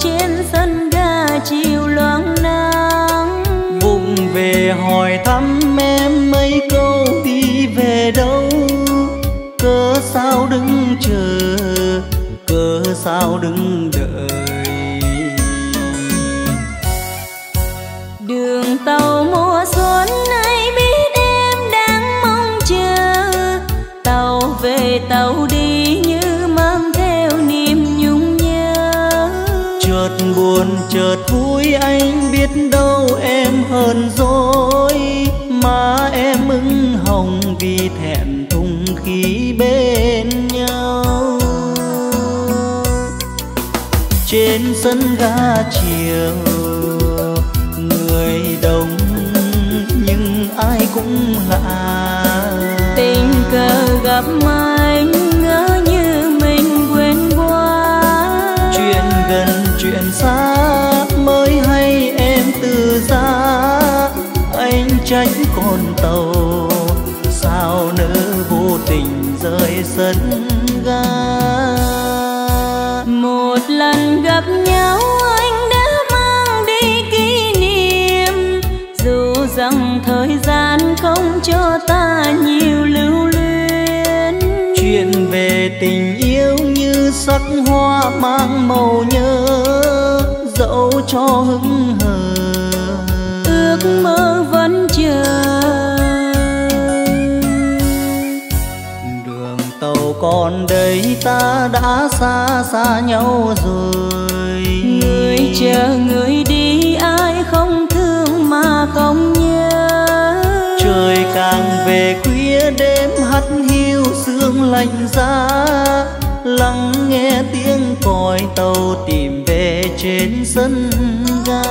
trên sân ga chiều loáng nắng. Vùng về hỏi thăm em mấy câu đi về đâu, cớ sao đứng chờ, cớ sao đứng đợi. Đường tàu mùa xuân nay biết em đang mong chờ, tàu về tàu đi như mang theo niềm nhung nhớ. Chợt buồn chợt vui anh biết đâu em hờn dỗi, má em ửng hồng vì thẹn thùng khi bên nhau. Trên sân ga chiều người đông nhưng ai cũng lạ, tình cờ gặp anh ngỡ như mình quen qua. Chuyện gần chuyện xa mới hay em từ xa, anh tránh con tàu sao nỡ vô tình rời sân ga. Một lần gặp nhau anh đã mang đi kỷ niệm, dù rằng thời gian không cho ta nhiều lưu luyến. Chuyện về tình yêu như sắc hoa mang màu nhớ, dẫu cho hững hờ ước mơ vẫn chờ. Đường tàu còn đây ta đã xa xa nhau rồi, người chờ người đi ai không thương mà không nhớ. Trời càng về khuya đêm hắt hiu sương lạnh giá, lắng nghe tiếng còi tàu tìm về trên sân ga.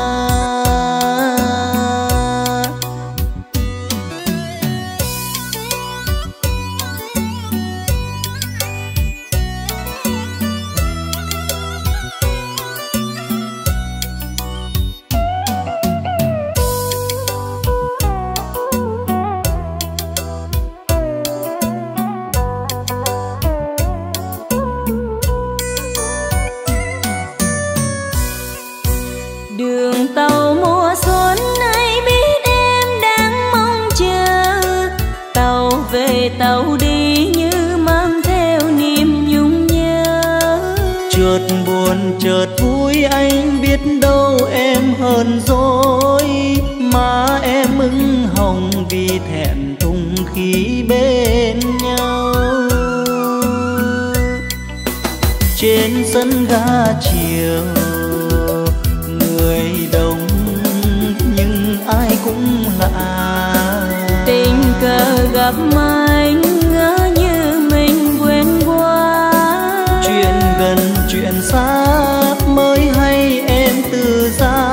Tàu đi như mang theo niềm nhung nhớ, chợt buồn chợt vui anh biết đâu em hờn dỗi, má em ửng hồng vì thẹn thùng khi bên nhau. Trên sân ga chiều người đông nhưng ai cũng lạ, tình cờ gặp anh ngỡ như mình quen qua. Chuyện gần chuyện xa mới hay em từ xa,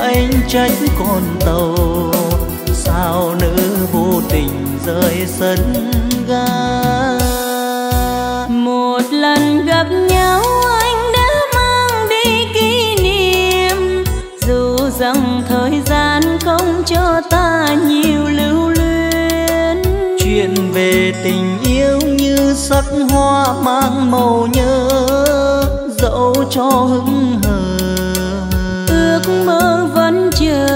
anh tránh con tàu sao nỡ vô tình rời sân ga. Một lần gặp nhau anh đã mang đi kỷ niệm, dù rằng thời gian không cho ta nhiều lưu luyến. Chuyện về tình yêu như sắc hoa mang màu nhớ, dẫu cho hững hờ ước mơ vẫn chờ.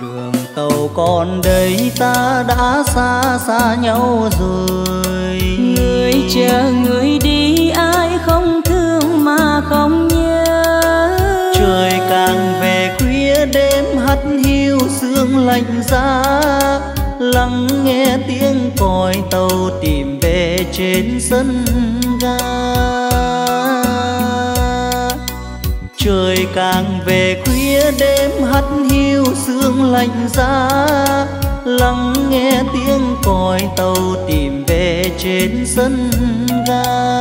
Đường tàu còn đây ta đã xa xa nhau rồi, người chờ người đi ai không thương mà không nhớ. Trời càng về khuya đêm hắt hiu sương lạnh giá, lắng nghe tiếng còi tàu tìm về trên sân ga. Trời càng về khuya đêm hắt hiu sương lạnh giá, lắng nghe tiếng còi tàu tìm về trên sân ga.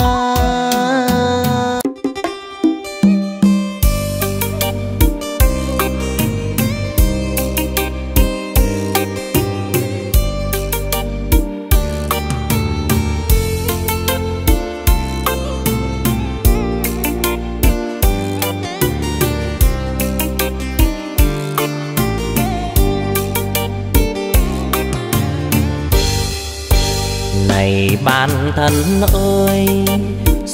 Bạn thân ơi,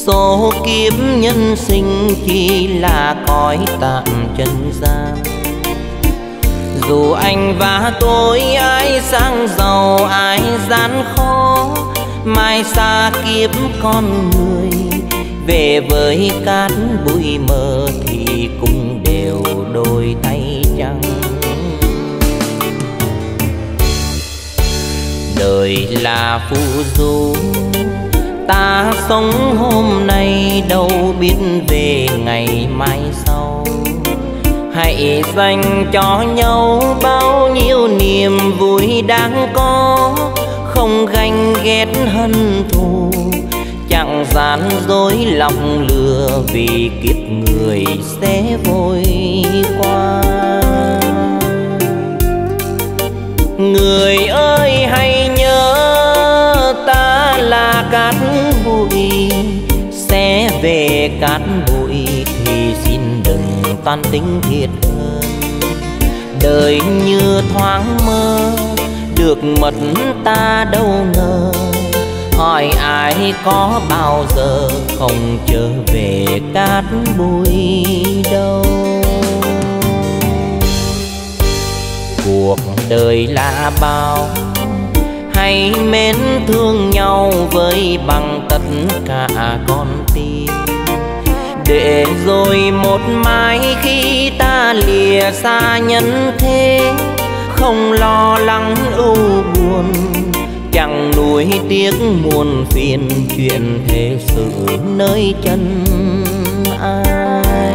số kiếp nhân sinh chỉ là cõi tạm trần gian. Dù anh và tôi ai sang giàu ai gian khó, mai xa kiếp con người về với cát bụi mờ thì cũng đều đôi tay trắng. Đời là phù du, ta sống hôm nay đâu biết về ngày mai sau. Hãy dành cho nhau bao nhiêu niềm vui đáng có, không ganh ghét hận thù, chẳng gian dối lòng lừa, vì kiếp người sẽ vội qua. Người ơi hãy nhớ ta là cát bụi, sẽ về cát bụi thì xin đừng toan tính thiệt hơn. Đời như thoáng mơ, được mất ta đâu ngờ, hỏi ai có bao giờ không trở về cát bụi đâu. Cuộc đời là bao, hãy mến thương nhau với bằng tất cả con tim, để rồi một mai khi ta lìa xa nhân thế, không lo lắng ưu buồn, chẳng nuối tiếc muôn phiền chuyện thế sự nơi chân ai.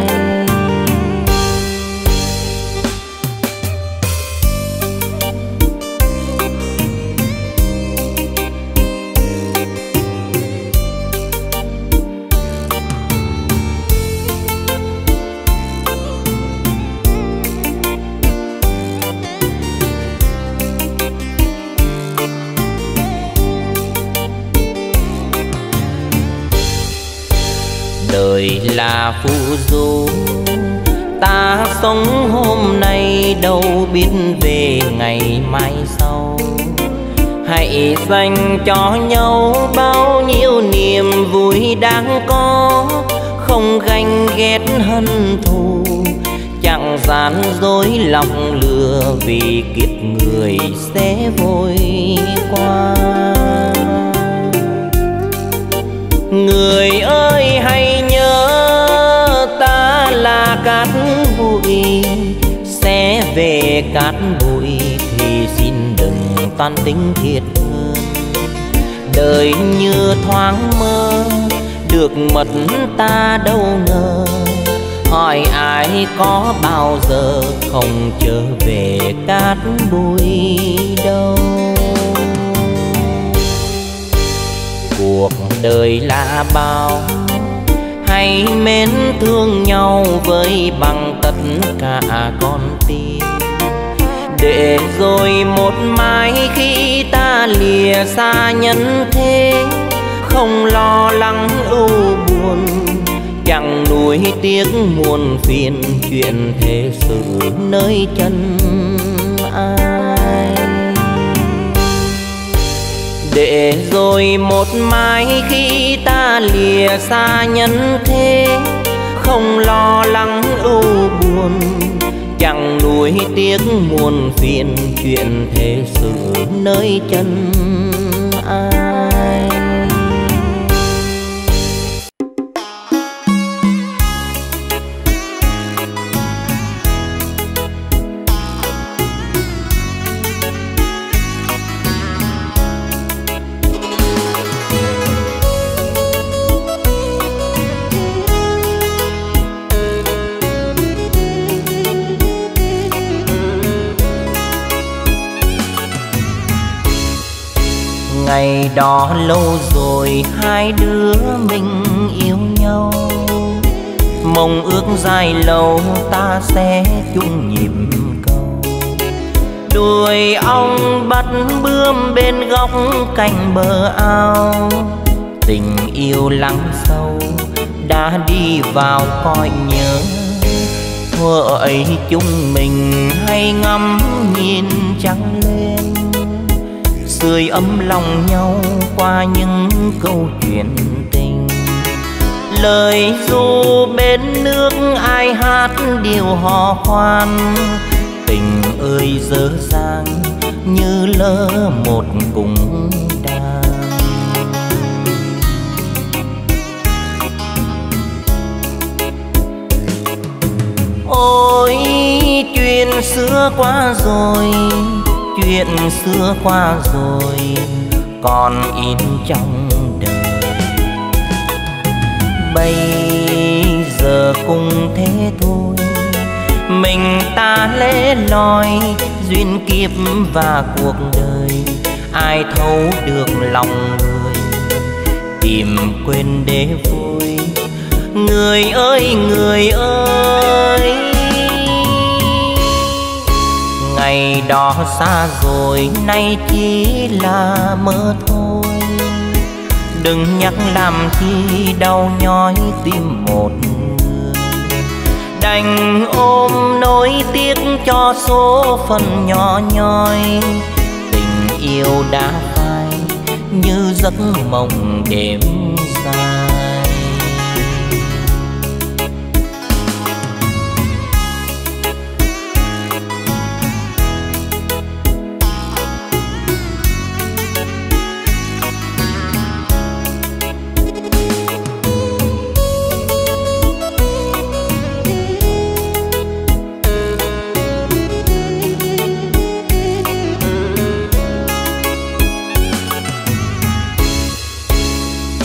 Đời là phù du, ta sống hôm nay đâu biết về ngày mai sau. Hãy dành cho nhau bao nhiêu niềm vui đáng có, không ganh ghét hận thù, chẳng gian dối lòng lừa, vì kiếp người sẽ vội qua. Người ơi hãy nhớ ta là cát bụi, sẽ về cát bụi thì xin đừng toan tính thiệt hơn. Đời như thoáng mơ, được mất ta đâu ngờ, hỏi ai có bao giờ không trở về cát bụi đâu. Cuộc đời là bao, hãy mến thương nhau với bằng tất cả con tim, để rồi một mai khi ta lìa xa nhân thế, không lo lắng ưu buồn, chẳng nuối tiếc muôn phiền chuyện thế sự nơi chân ai. Để rồi một mai khi ta lìa xa nhân thế, không lo lắng ưu buồn, chẳng nuối tiếc muôn phiền chuyện thế sự nơi chân ai. Ngày đó lâu rồi hai đứa mình yêu nhau, mong ước dài lâu ta sẽ chung nhịp cầu. Đuôi ong bắt bướm bên góc cạnh bờ ao, tình yêu lắng sâu đã đi vào cõi nhớ. Thuở ấy chúng mình hay ngắm nhìn trăng lên, sưởi ấm lòng nhau qua những câu chuyện tình. lời du bên nước ai hát điều hò khoan. Tình ơi dở dang như lỡ một cùng đàn. Ôi chuyện xưa qua rồi, chuyện xưa qua rồi, còn in trong đời. Bây giờ cũng thế thôi, mình ta lẻ loi duyên kiếp và cuộc đời. Ai thấu được lòng người, tìm quên để vui. Người ơi, người ơi, ngày đó xa rồi, nay chỉ là mơ thôi. Đừng nhắc làm chi đau nhói tim một người. Đành ôm nỗi tiếc cho số phận nhỏ nhoi. Tình yêu đã phai như giấc mộng đêm dài.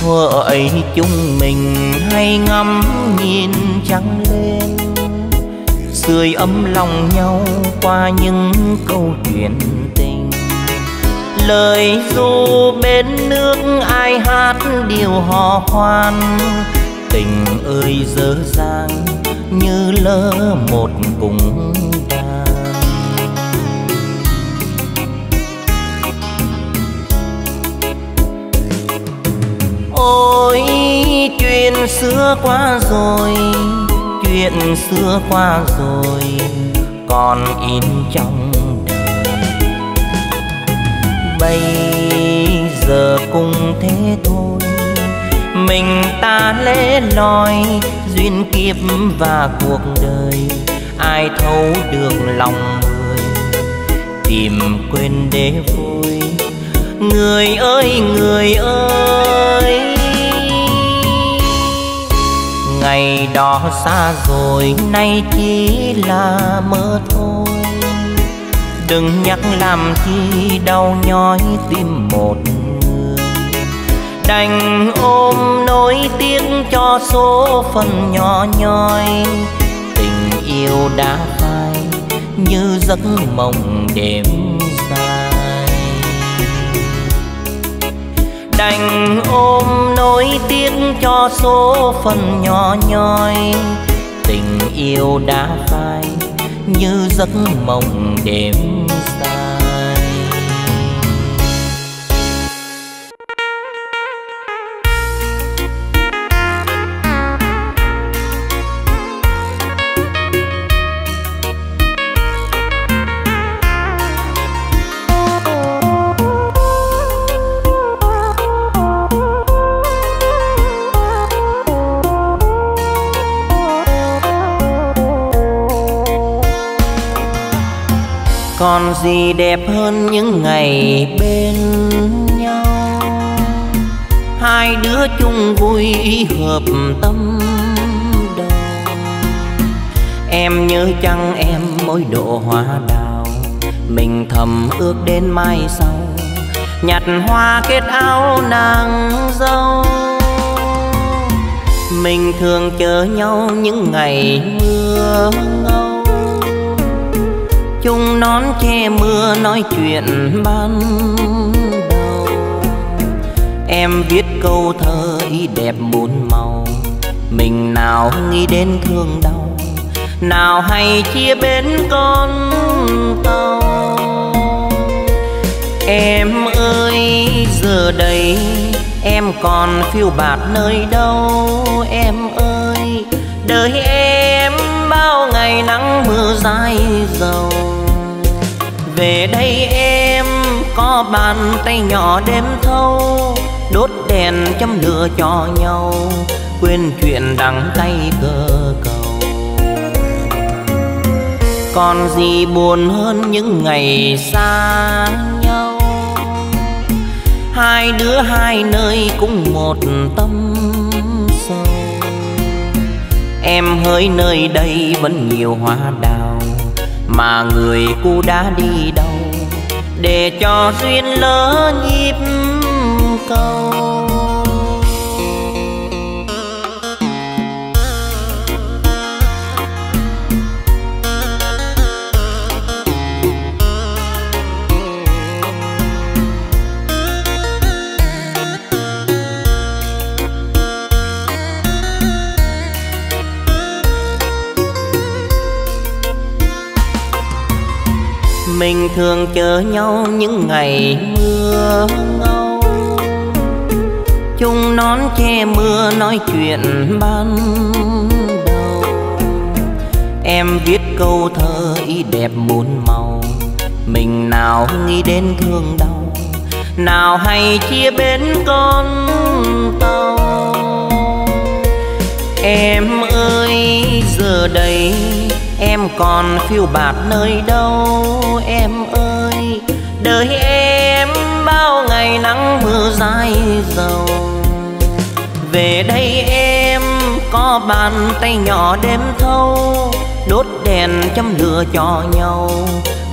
Thuở ấy chúng mình hay ngắm nhìn trăng lên, sưởi ấm lòng nhau qua những câu chuyện tình. Lời du bên nước ai hát điều hò khoan. Tình ơi dở dang như lỡ một cùng đàn. Ôi chuyện xưa qua rồi, chuyện xưa qua rồi, còn in trong đời. Bây giờ cũng thế thôi, mình ta lẻ loi duyên kiếp và cuộc đời. Ai thấu được lòng người, tìm quên để vui. Người ơi, người ơi, ngày đó xa rồi, nay chỉ là mơ thôi. Đừng nhắc làm chi đau nhói tim một người. Đành ôm nỗi tiếc cho số phận nhỏ nhoi. Tình yêu đã phai như giấc mộng đêm dài. Đành ôm nỗi tiếc cho số phận nhỏ nhoi. Tình yêu đã phai như giấc mộng đêm dài. Còn gì đẹp hơn những ngày bên nhau, hai đứa chung vui hợp tâm đầu. Em nhớ chăng em mỗi độ hoa đào, mình thầm ước đến mai sau nhặt hoa kết áo nàng dâu. Mình thường chờ nhau những ngày mưa ngâu, chung nón che mưa nói chuyện ban đầu. Em viết câu thơ ý đẹp muôn màu, mình nào nghĩ đến thương đau, nào hay chia bến con tàu. Em ơi giờ đây em còn phiêu bạt nơi đâu. Em ơi đời em bao ngày nắng mưa dãi dầu. Về đây em có bàn tay nhỏ đêm thâu, đốt đèn châm lửa cho nhau quên chuyện đắng cay cơ cầu. Còn gì buồn hơn những ngày xa nhau, hai đứa hai nơi cũng một tâm sâu. Em hỡi nơi đây vẫn nhiều hoa đào, mà người cô đã đi đâu để cho duyên lỡ nhịp câu. Mình thường chờ nhau những ngày mưa ngâu, chung nón che mưa nói chuyện ban đầu. Em viết câu thơ ý đẹp muôn màu, mình nào nghĩ đến thương đau, nào hay chia bến con tàu. Em ơi giờ đây em còn phiêu bạt nơi đâu em ơi, đời em bao ngày nắng mưa dài dầu. Về đây em có bàn tay nhỏ đêm thâu, đốt đèn châm lửa cho nhau,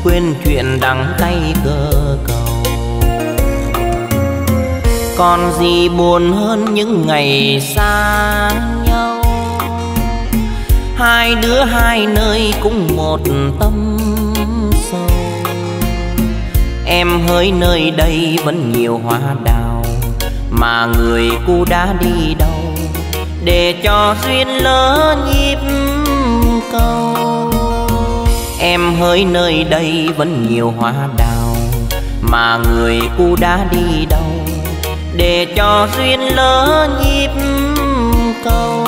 quên chuyện đắng cay cơ cầu. Còn gì buồn hơn những ngày xa nhau, hai đứa hai nơi cũng một tâm sâu. Em hỡi nơi đây vẫn nhiều hoa đào, mà người cô đã đi đâu để cho duyên lỡ nhịp câu. Em hỡi nơi đây vẫn nhiều hoa đào, mà người cô đã đi đâu để cho duyên lỡ nhịp câu.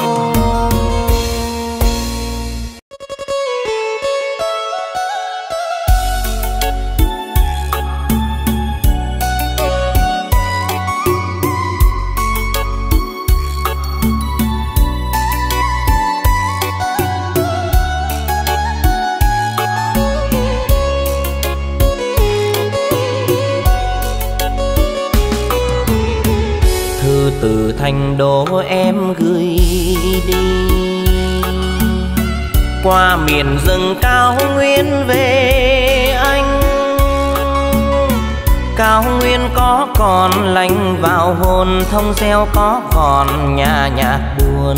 Từ Thành Đô em gửi đi, qua miền rừng cao nguyên về anh. Cao nguyên có còn lành vào hồn, thông reo có còn nhà nhạc buồn,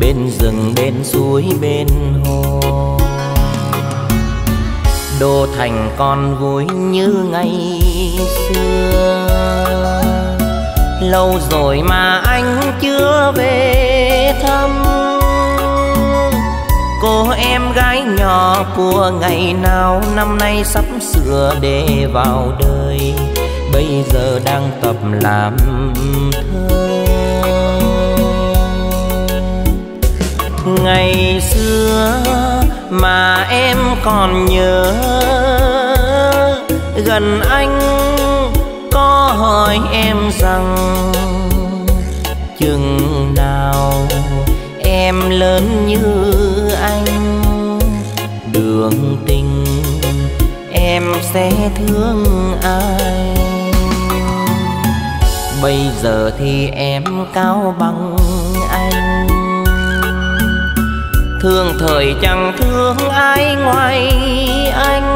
bên rừng bên suối bên hồ. Đô thành còn vui như ngày xưa, lâu rồi mà anh chưa về thăm. Cô em gái nhỏ của ngày nào năm nay sắp sửa để vào đời, bây giờ đang tập làm thơ. Ngày xưa mà em còn nhớ, gần anh có hỏi em rằng chừng nào em lớn như anh, đường tình em sẽ thương ai. Bây giờ thì em cao bằng anh, thương thời chẳng thương ai ngoài anh.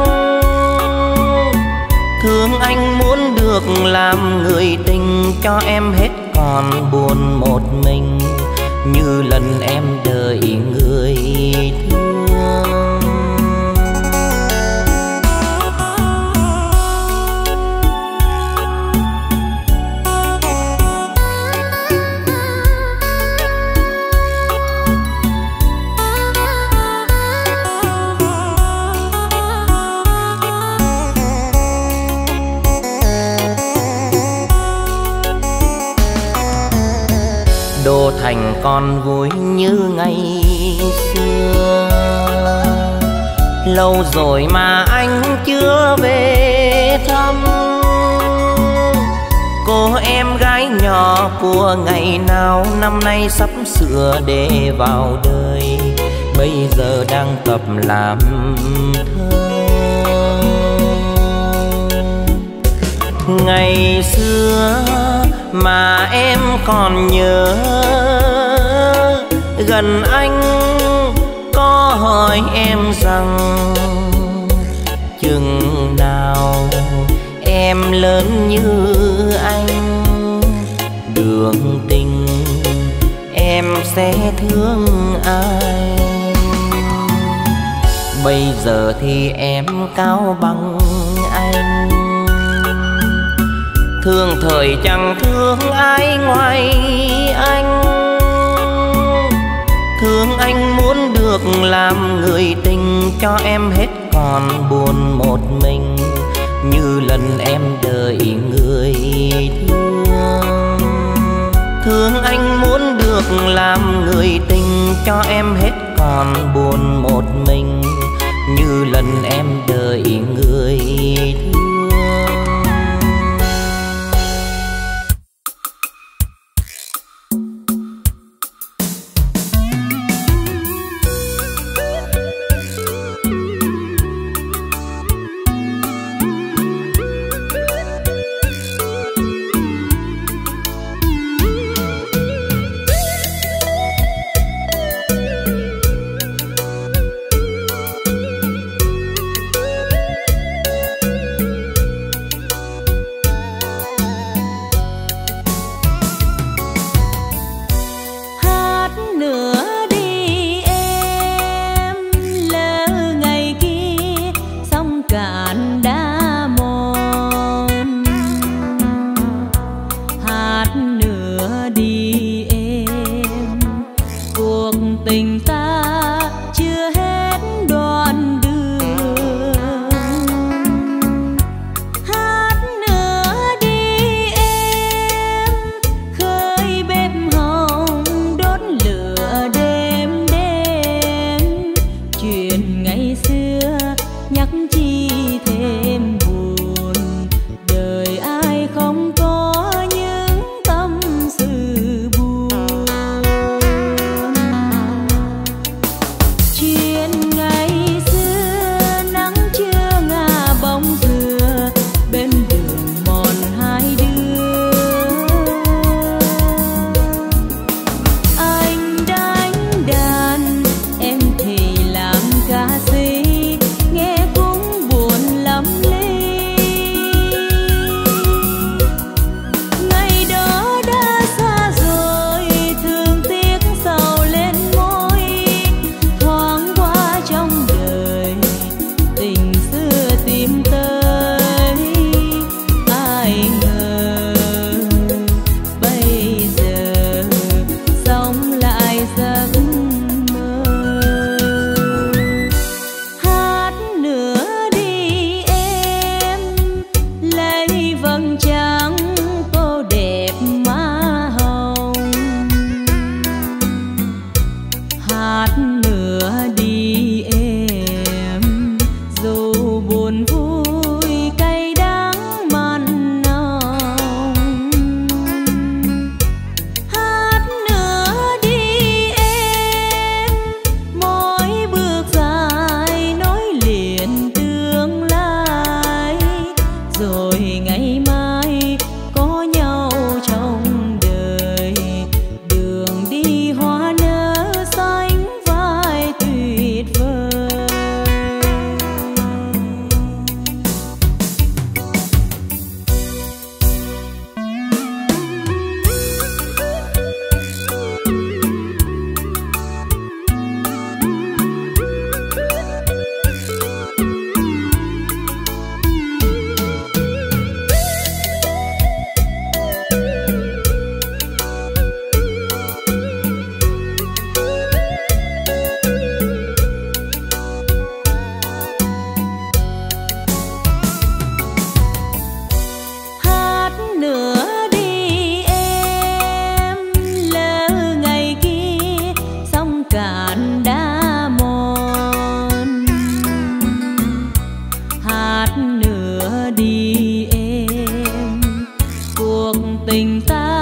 Thương anh muốn được làm người tình cho em hết còn buồn một mình, như lần em đợi người thương. Đô thành còn vui như ngày xưa, lâu rồi mà anh chưa về thăm. Cô em gái gái nhỏ của ngày nào năm nay sắp sửa để vào đời, bây giờ đang tập làm thơ. Ngày xưa mà em còn nhớ, gần anh có hỏi em rằng chừng nào em lớn như anh, đường tình em sẽ thương ai. Bây giờ thì em cao bằng anh, thương thời chẳng thương ai ngoài anh. Thương anh muốn được làm người tình cho em hết còn buồn một mình, như lần em đợi người thương. Thương anh muốn được làm người tình cho em hết còn buồn một mình, như lần em đợi người thương. Tình ta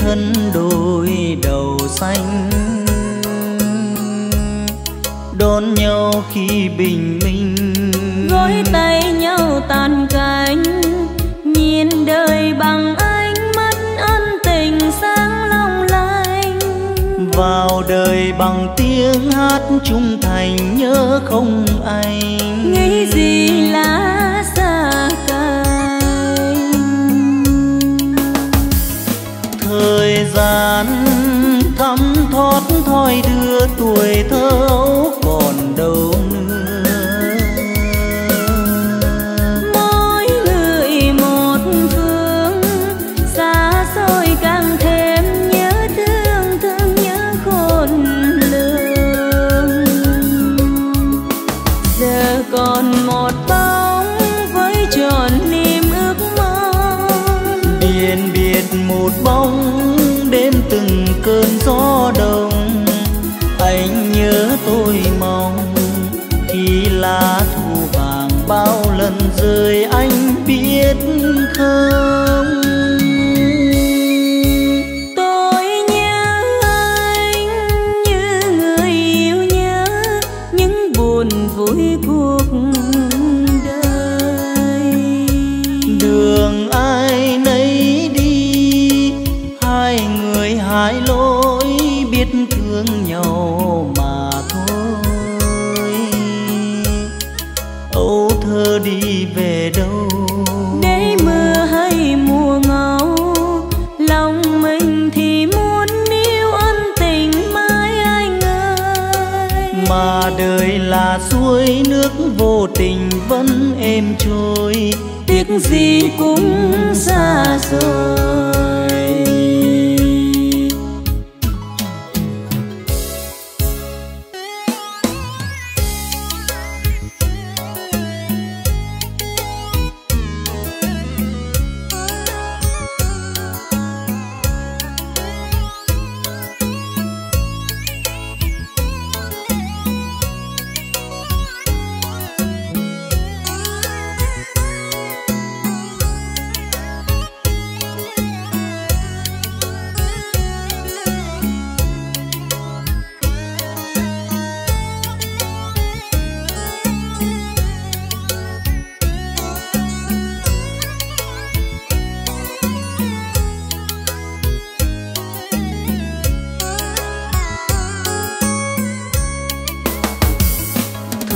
thân đôi đầu xanh, đón nhau khi bình minh, gối tay nhau tàn cánh, nhìn đời bằng ánh mắt ân tình sáng long lanh, vào đời bằng tiếng hát trung thành nhớ không anh, nghĩ gì là xa cách. Thời gian thấm thoát thoi đưa tuổi thơ còn đâu nữa, mỗi người một phương, xa xôi càng thêm nhớ thương, thương nhớ khôn lường. Giờ còn một bóng với tròn niềm ước mong, biển biệt một bóng đêm từng cơn gió đông. Anh nhớ tôi mong khi lá thu vàng bao lần rơi anh biết không? Tôi nhớ anh như người yêu nhớ những buồn vui cuộc đời. Đường ai nấy đi, hai người hai lối biết thương nhau. Đi về đâu để mưa hay mùa ngâu, lòng mình thì muốn yêu ân tình mãi anh ơi, mà đời là suối nước vô tình vẫn êm trôi, tiếc gì cũng xa rồi.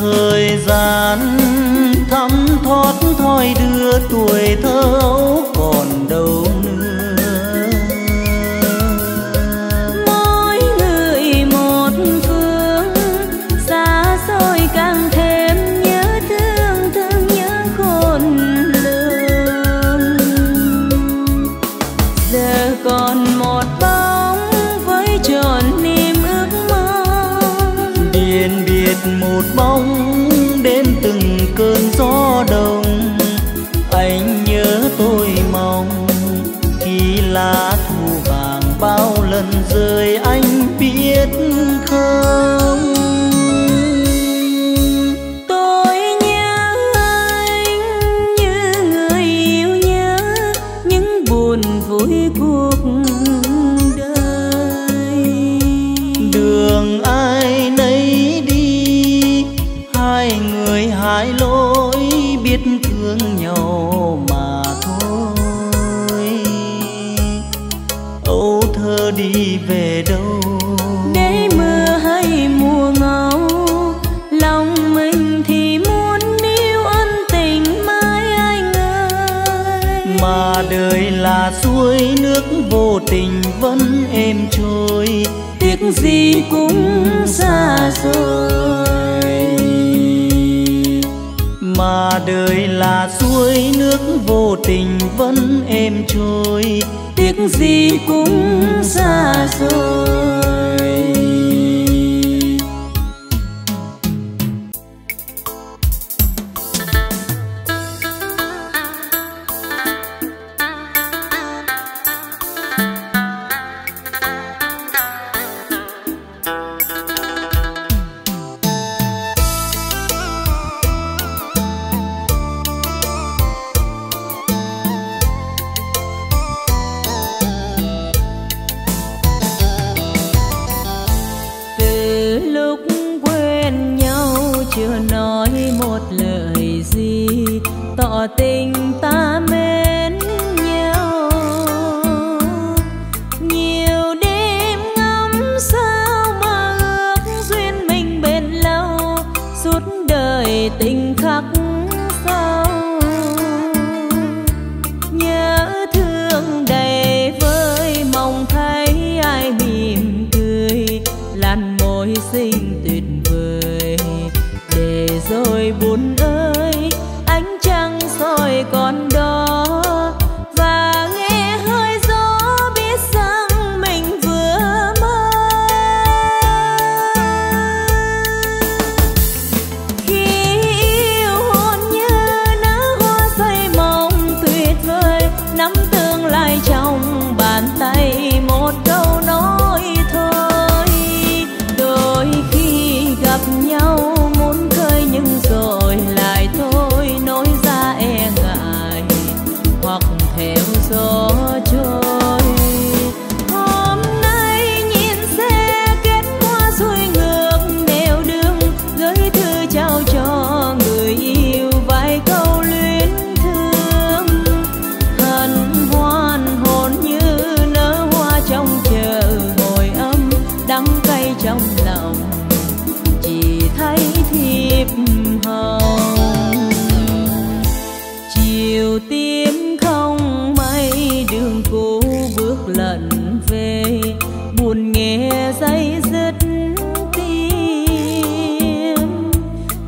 Thời gian thấm thoát thoi đưa tuổi thơ còn đâu nữa, mỗi người một phương, xa xôi càng thêm nhớ thương, thương nhớ khôn lường. Giờ còn một bóng với tròn niềm ước mong, điền biệt một bóng đêm từng cơn gió đông. Anh nhớ tôi mong khi lá thu vàng bao lần rơi anh biết không? Tôi nhớ anh như người yêu nhớ những buồn vui cuộc đời. Đường ai nấy đi, hai người hai lối biết thương nhau mà thôi. Âu thơ đi về đâu để mưa hay mùa ngâu, lòng mình thì muốn yêu ân tình mãi anh ơi, mà đời là suối nước vô tình vẫn êm trôi, tiếc gì cũng xa rồi. Mà đời là suối nước vô tình vẫn êm trôi, tiếc gì cũng xa rồi. chưa nói một lời gì tỏ tình ta mến nhau. Nhiều đêm ngắm sao mà ước duyên mình bền lâu, suốt đời tình khắc sâu. Nhớ thương đầy vơi mong thấy ai mỉm cười làn môi xinh tuyệt vời. Để rồi buồn ơi ánh trăng soi còn đó, và nghe hơi gió biết rằng mình vừa mơ. Khi yêu hôn như nở hoa say mộng tuyệt vời, nắm tương lai trong bàn tay một câu nói thôi. Đôi khi gặp nhau muốn khơi nhưng rồi lại thôi nói ra e ngại, hoặc theo gió trôi. Hôm nay nhìn xe kết hoa xuôi ngược nẻo đường, gửi thư trao cho người yêu vài câu luyến thương. Hân hoan hồn như nở hoa trong chờ hồi âm, đắng cay trong lòng chỉ thấy thiệp hồng. Chiều tím không mây đường cũ bước lận về, buồn nghe day dứt tim.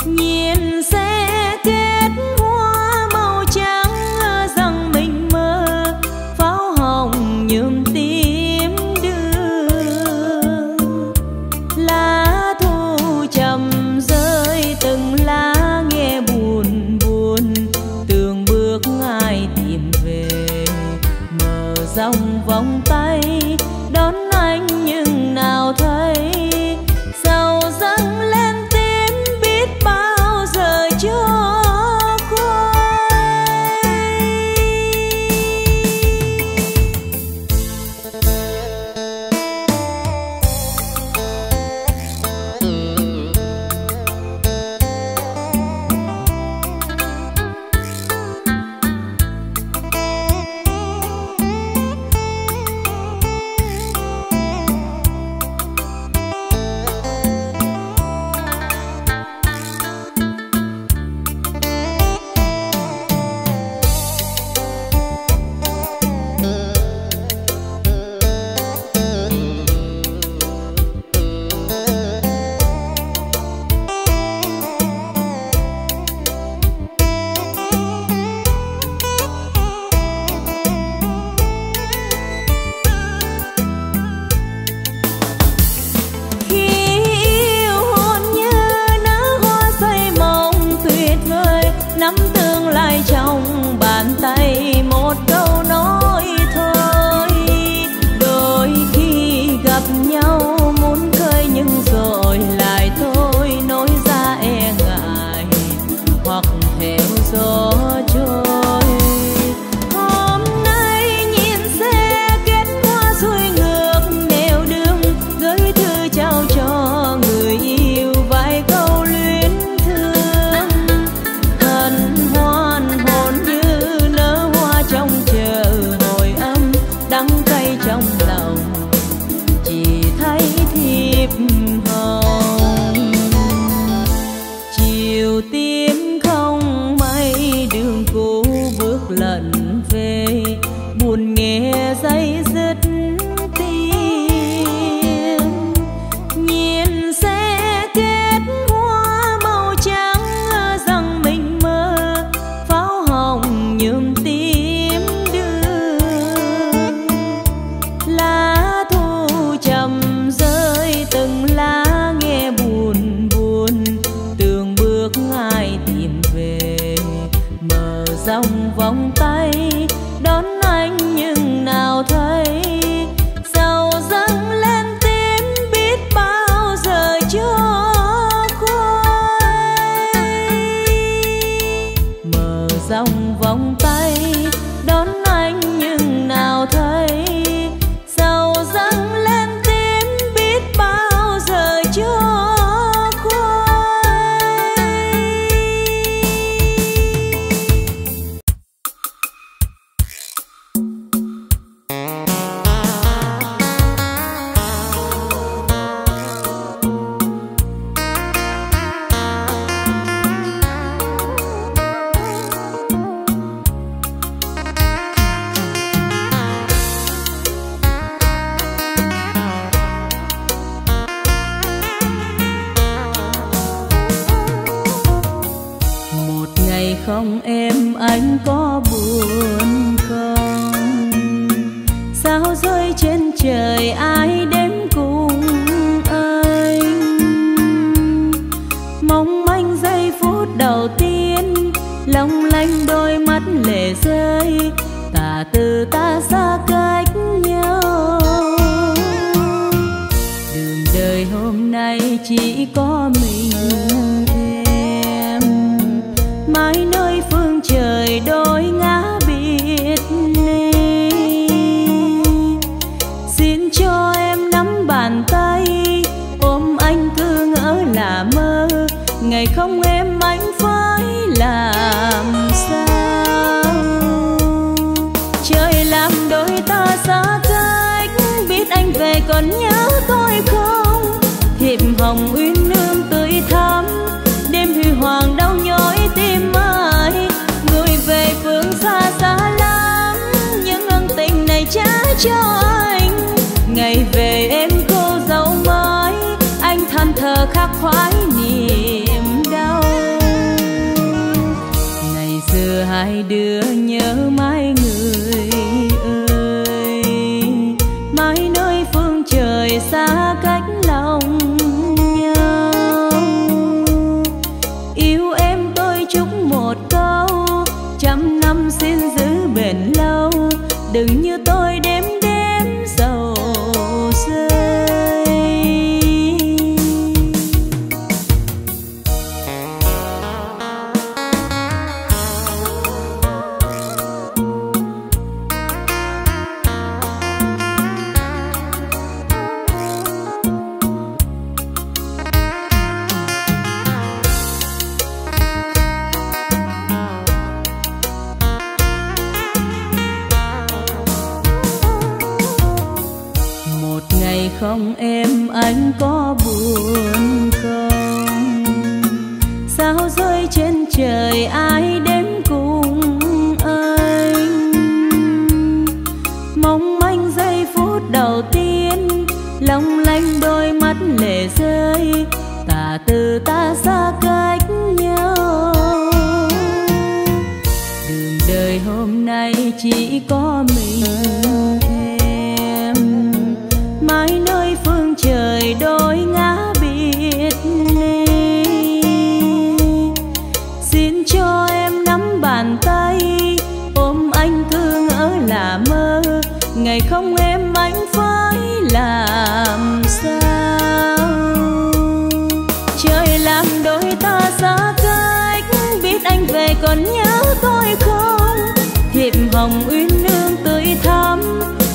Nhìn xe kết hoa màu trắng rằng mình mơ, pháo hồng nhuộm tím đường. Lá thu trầm rơi từng lá nghe buồn buồn, từng bước ai tìm về. Mở dòng vòng tay đón anh nhưng nào thấy sầu dâng lên tim biết bao giờ cho từng lá nghe trời ai đến cùng anh. Mong manh giây phút đầu tiên long lanh đôi mắt lệ rơi, tà từ ta xa cách nhau. Đường đời hôm nay chỉ có mình em, mãi nơi phương trời đôi ngã biệt ly. Xin cho em nắm bàn tay, ôm anh cứ ngỡ là mơ, ngày không em anh phải làm sao. Trời làm đôi ta xa cách, biết anh về còn nhớ tôi không? Thiệp hồng uyên nương tươi thắm, đêm huy hoàng đau nhói tim ai. Người về phương xa xa lắm, những ân tình này trả cho anh. Ngày về em cô dấu mới, anh than thở khắc khoái niềm đau. Ngày xưa hai đứa nhớ mãi người ơi, mãi nơi phương trời xa cách lòng nhau. Yêu em tôi chúc một câu, trăm năm xin giữ bền lâu, đừng như tôi đêm đêm sầu không. Em anh có buồn không? Sao rơi trên trời ai đếm cùng anh? Mong manh giây phút đầu tiên long lanh đôi mắt lệ rơi, tà từ ta xa cách nhau. Đường đời hôm nay chỉ có mình nơi phương trời đôi ngã biệt ly. Xin cho em nắm bàn tay, ôm anh cứ ngỡ là mơ, ngày không em anh phải làm sao. Trời làm đôi ta xa cách, biết anh về còn nhớ tôi không? Thiệp hồng uyên nương tươi thắm,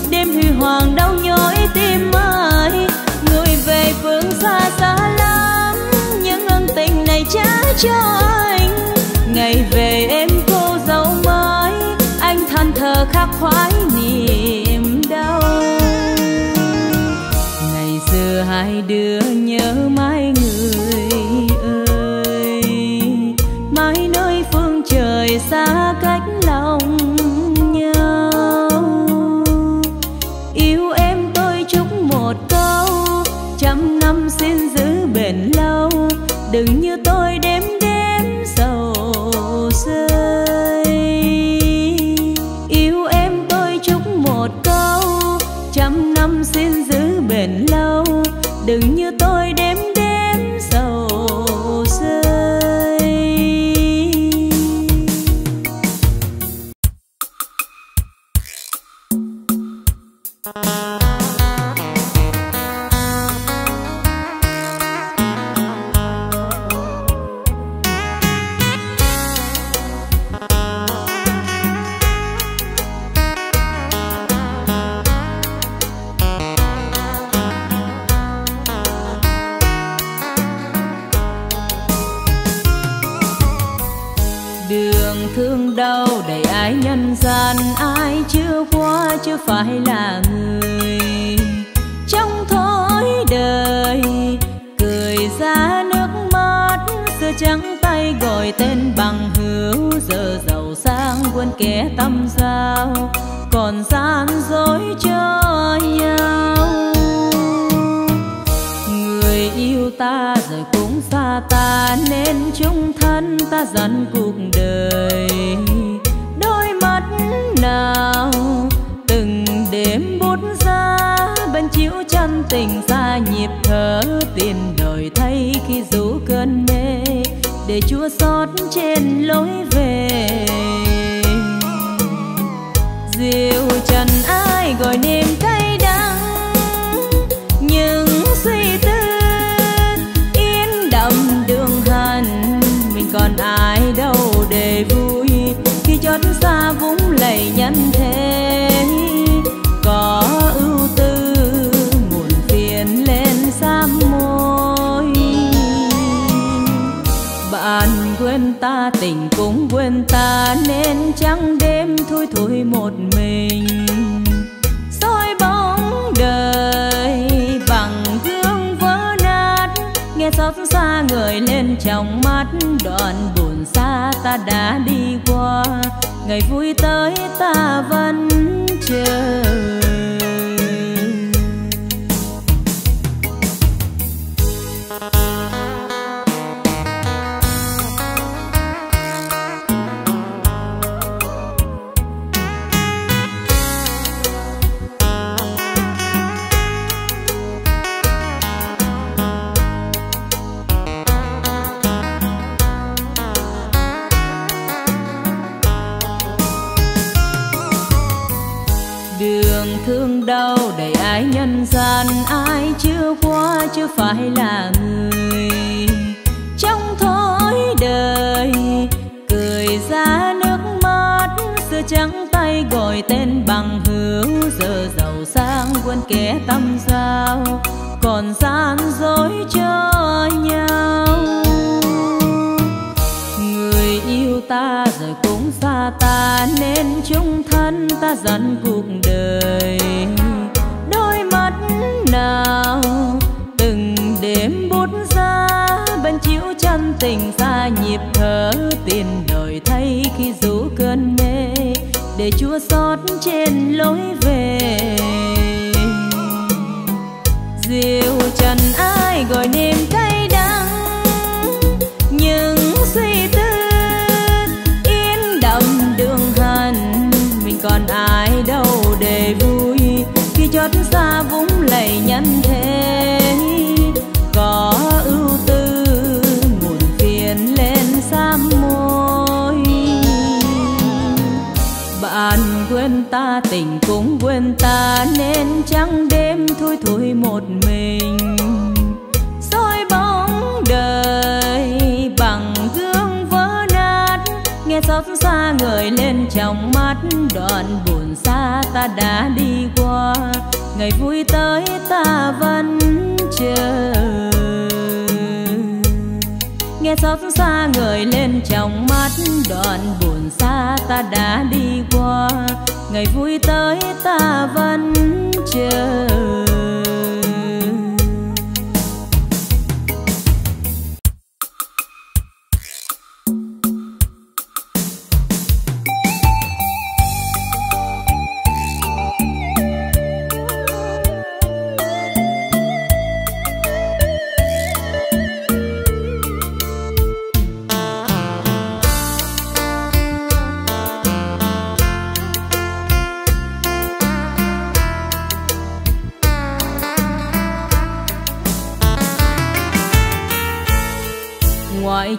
đêm huy hoàng đau nhói tim ai. Người về phương xa xa lắm, những ân tình này trả cho anh. Ngày về em cô dấu mới, anh than thở khắc khoái niềm đau. Ngày xưa hai đứa nhớ mãi người ơi, mãi nơi phương trời xa cách lòng nhau. Yêu em tôi chúc một câu, trăm năm xin giữ bền lâu, đừng như tôi đêm đêm sầu rơi. Yêu em tôi chúc một câu, trăm năm xin giữ bền lâu, đừng như tôi đêm đêm sầu rơi. Đường thương đau đầy ái nhân gian, ai chưa qua chưa phải là người. Trong thói đời cười ra nước mắt, xưa trắng tay gọi tên bằng hữu, giờ giàu sang quên kẻ tâm giao, còn gian dối cho nhau. Người yêu ta rồi cũng xa ta, nên chung thân ta dần cuộc đời. Đôi mắt nào từng đêm bút ra chiếu chân tình ra nhịp thở tiền đời thay khi rủ cơn mê để Chúa xót trên lối về. Dịu trần ai gọi niềm cay đắng nhưng suy tư yên đậm đường hằn, mình còn ai đâu để vui khi chót xa vũng lầy nhân thế. Có ưu tư muộn phiền lên xám môi, bạn quên ta tình cũng quên ta nên trắng đêm thôi thôi một mình soi bóng đời bằng gương vỡ nát, nghe xót xa người lên trong mắt đoạn buồn xa ta đã đi qua, ngày vui tới ta vẫn chờ. Thương đau đầy ái nhân gian, ai chưa qua chưa phải là người trong thối đời, cười ra nước mắt xưa trắng tay gọi tên bằng hữu, giờ giàu sang quên kẻ tâm giao còn gian dối cho nhau. Người yêu ta rồi cũng xa ta nên chung thân ta dần cuộc đời, đôi mắt nào từng đêm bút ra bên chiếu chân tình ra nhịp thở tiền đời thay khi rủ cơn mê để Chúa xót trên lối về. Dịu trần ai gọi niềm cay đắng nhưng suy tư còn ai đâu để vui khi chót xa vũng lầy nhân thế. Có ưu tư muộn phiền lên xám môi, bạn quên ta tình cũng quên ta nên trắng đêm thôi thôi một mình soi bóng đời bằng gương vỡ nát, nghe xót xa người lên trong mắt đoạn buồn xa ta đã đi qua, ngày vui tới ta vẫn chờ. Nghe xót xa người lên trong mắt đoạn buồn xa ta đã đi qua, ngày vui tới ta vẫn chờ.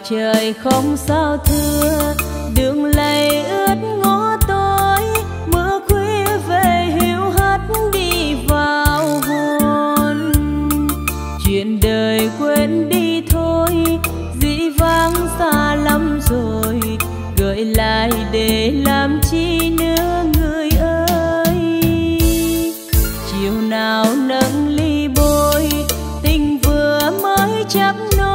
Trời không sao thưa, đường lầy ướt ngõ tối, mưa khuya về hiu hắt đi vào hồn. Chuyện đời quên đi thôi, dĩ vãng xa lắm rồi, gợi lại để làm chi nữa người ơi. Chiều nào nâng ly bôi, tình vừa mới chấp nối,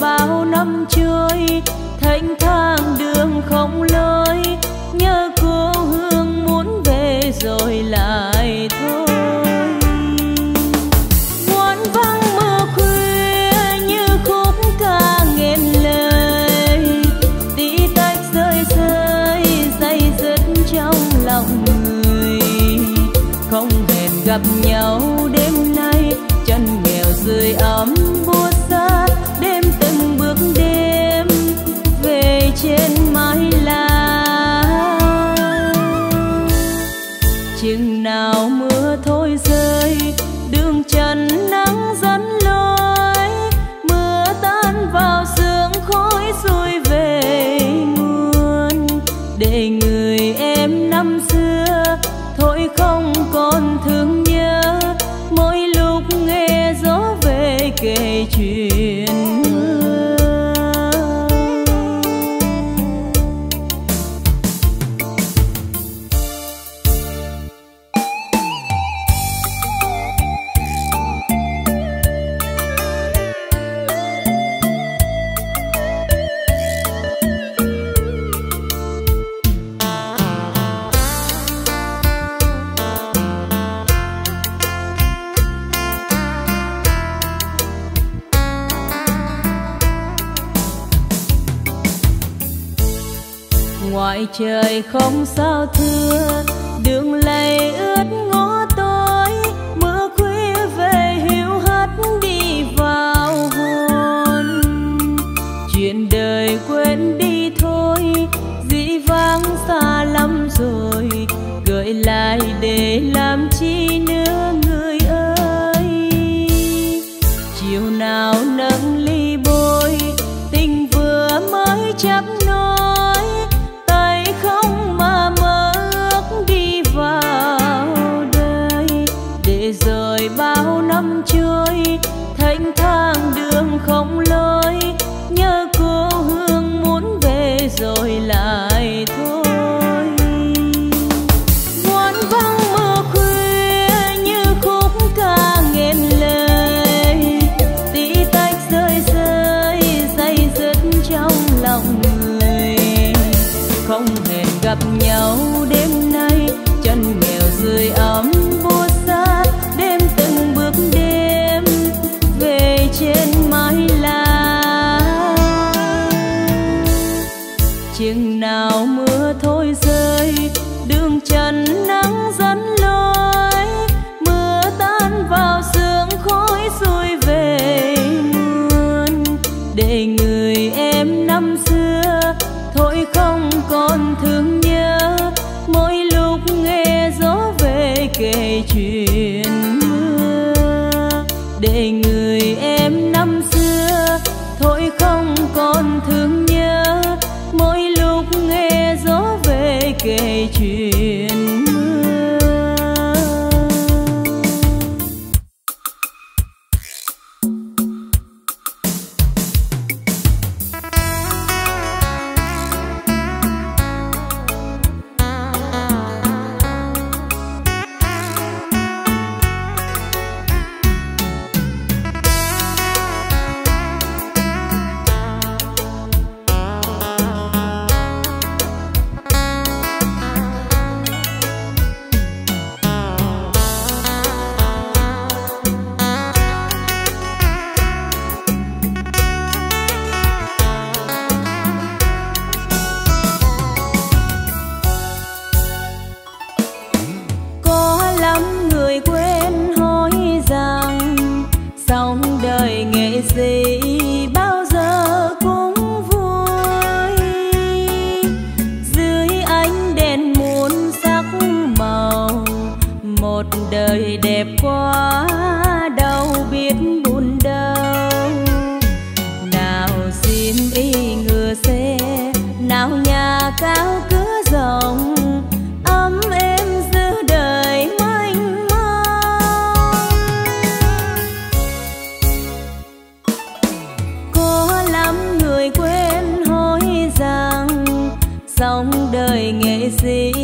bao năm trôi thênh thang đường không lối, nhớ cô hương muốn về rồi lại thôi. Muôn vắng mưa khuya như khúc ca nghẹn lời, tí tách rơi rơi dây dứt trong lòng người. để người em năm xưa thôi không còn thương nhớ. Mỗi lúc nghe gió về kể chuyện mưa, ngoài trời không sao thưa, đường lầy ướt ngó tối, mưa khuya về hiu hắt đi vào hồn. Chuyện đời quên đi thôi, dĩ vãng xa lắm rồi, gợi lại để làm chi nữa người ơi. Chiều nào nâng ly bôi, tình vừa mới chắp nôi, không mà mơ ước đi vào đời. Để rồi bao năm trôi, thênh thang đường không lối, nhớ cô hương muốn về rồi lại thôi. Muôn vắng mưa khuya như khúc ca nghẹn lời, tí tách rơi rơi day dứt trong lòng người. Không gặp nhau đêm nay chân nghèo dưới ấm buốt giá, đêm từng bước đêm về trên mái lá. Chừng nào mưa thôi rơi, đường trần nắng dẫn lối, mưa tan vào sương khói xuôi về muôn. Để người em năm xưa thôi không còn thương nhớ, mỗi lúc nghe gió về kể chuyện mưa. Để người em năm xưa thôi không còn thương nhớ, mỗi lúc nghe gió về kể chuyện. Hãy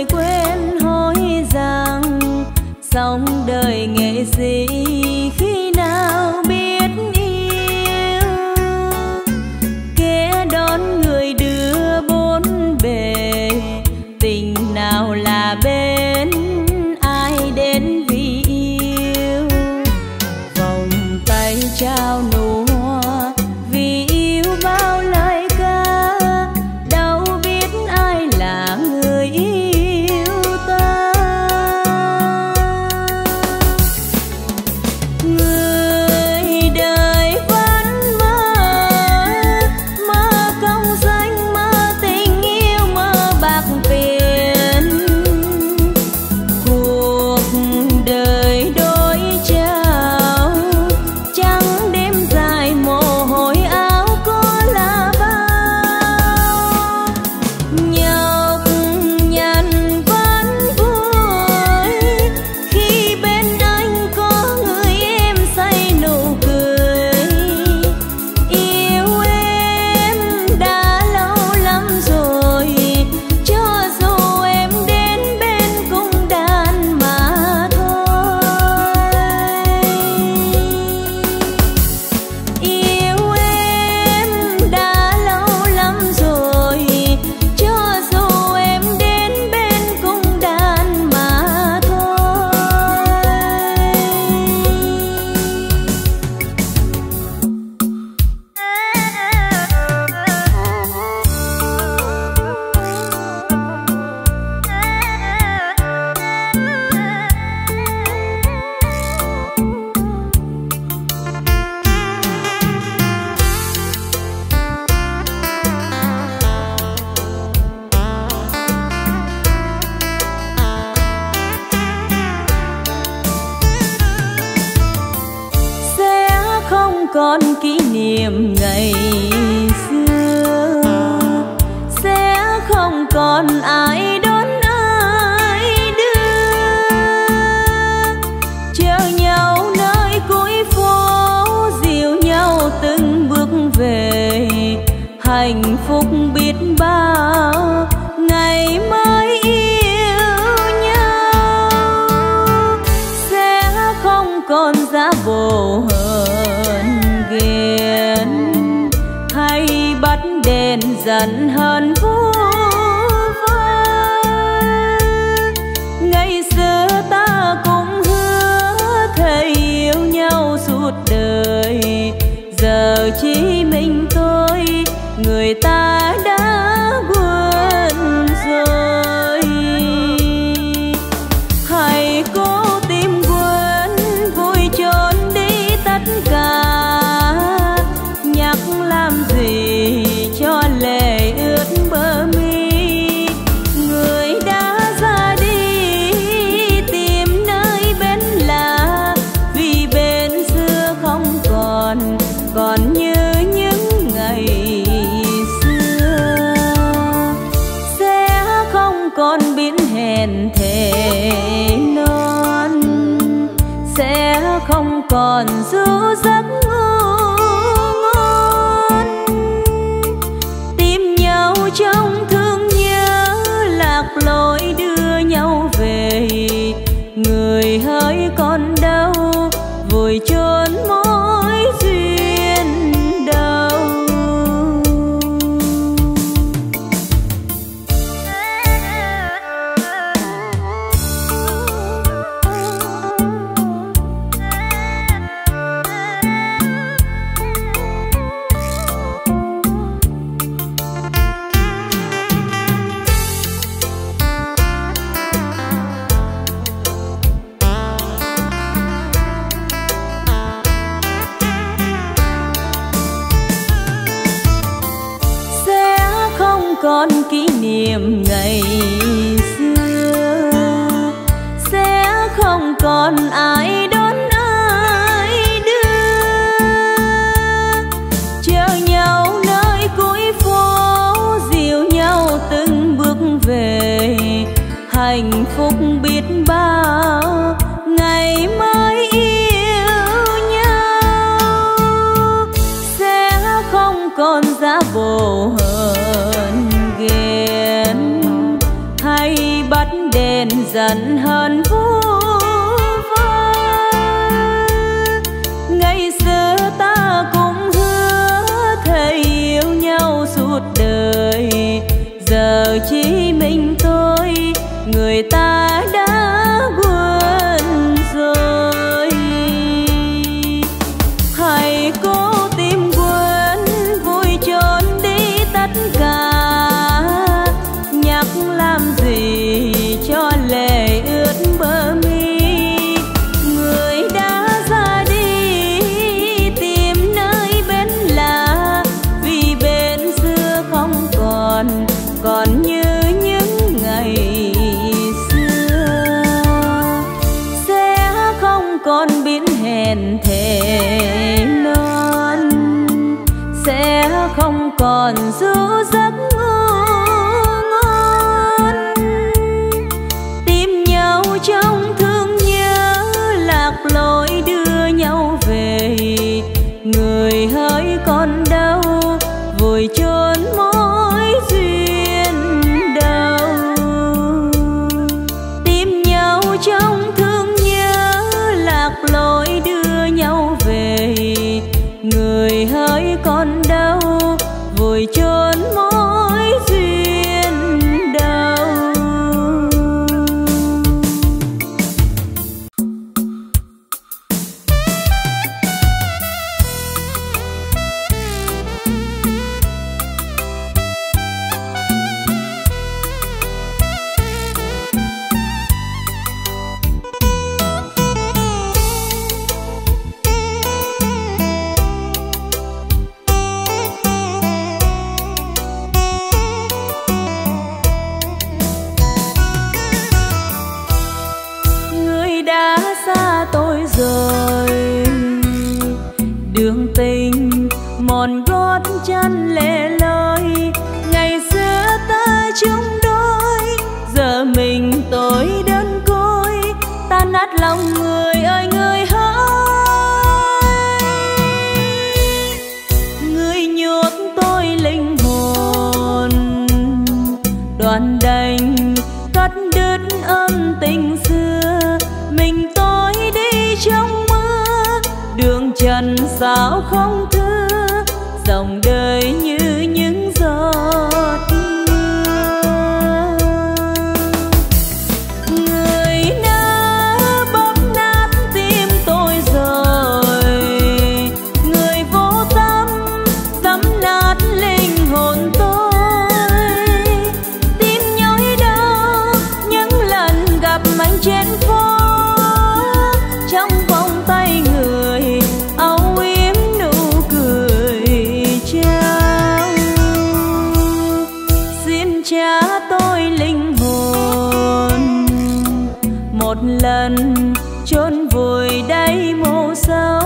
người quên hối rằng sóng đời nghệ sĩ khi nào biết yêu. Kẻ đón người đưa bốn bề, tình nào là bên ai đến vì yêu. Vòng tay trao nụ con kỷ niệm ngày xưa sẽ không còn ai đón ai đưa, chờ nhau nơi cuối phố dìu nhau từng bước về hạnh phúc biết bao ngày mới yêu nhau. Sẽ không còn giá bồ đèn dần hơn vô vàn. Ngày xưa ta cũng hứa thề yêu nhau suốt đời, giờ chỉ mình tôi người ta đã quên rồi. Hãy cố tìm quên vui trốn đi tất cả, nhắc làm gì cho lệ ướt bờ mi. Người đã ra đi tìm nơi bên lạ, vì bên xưa không còn, còn như những ngày xưa. Sẽ không còn biến hèn thề non, sẽ không còn dấu giấc trong thương nhớ lạc lối đưa nhau về. Người hỡi còn đâu vùi chôn mối duyên đầu. Con kỷ niệm ngày xưa sẽ không còn ai đón ai đưa, chờ nhau nơi cuối phố dìu nhau từng bước về hạnh phúc biết bao ngày mới yêu nhau. Sẽ không còn giá bồ hờn, hay bắt đền dần hơn vô vàn. Ngày xưa ta cũng hứa thầy yêu nhau suốt đời, giờ chỉ mình tôi người ta đã quên rồi. Hãy cố tìm quên vui trốn đi tất cả, nhắc làm gì cho lệ ướt bờ mi. Người đã ra đi tìm nơi bên lạ, vì bên xưa không còn, còn như những ngày xưa. Sẽ không còn biến hèn thề non, sẽ không còn giữ giấc ngủ ngon. Tìm nhau trong thương nhớ, lạc lối đưa nhau về. Người hỡi còn đâu vùi chôn mối duyên đầu. Tìm nhau trong thương nhớ, lạc lối đưa nhau về. Người hỡi còn đâu vùi chôn mối duyên đầu. Mòn gót chân lẻ loi, ngày xưa ta chung đôi, giờ mình tôi đơn côi. Ta nát lòng người ơi người hỡi, người nhuốc tôi linh hồn, đoạn đành cắt đứt ân tình xưa. Mình tôi đi trong mưa, đường trần sao không thưa. Dòng đời như những giọt mưa, người đã bóp nát tim tôi rồi. Người vô tâm tắm nát linh hồn tôi. Tim nhói đau những lần gặp anh trên phố, trong vòng tay người âu yếm nụ cười. Cha tôi linh hồn một lần chôn vùi đáy mồ sâu.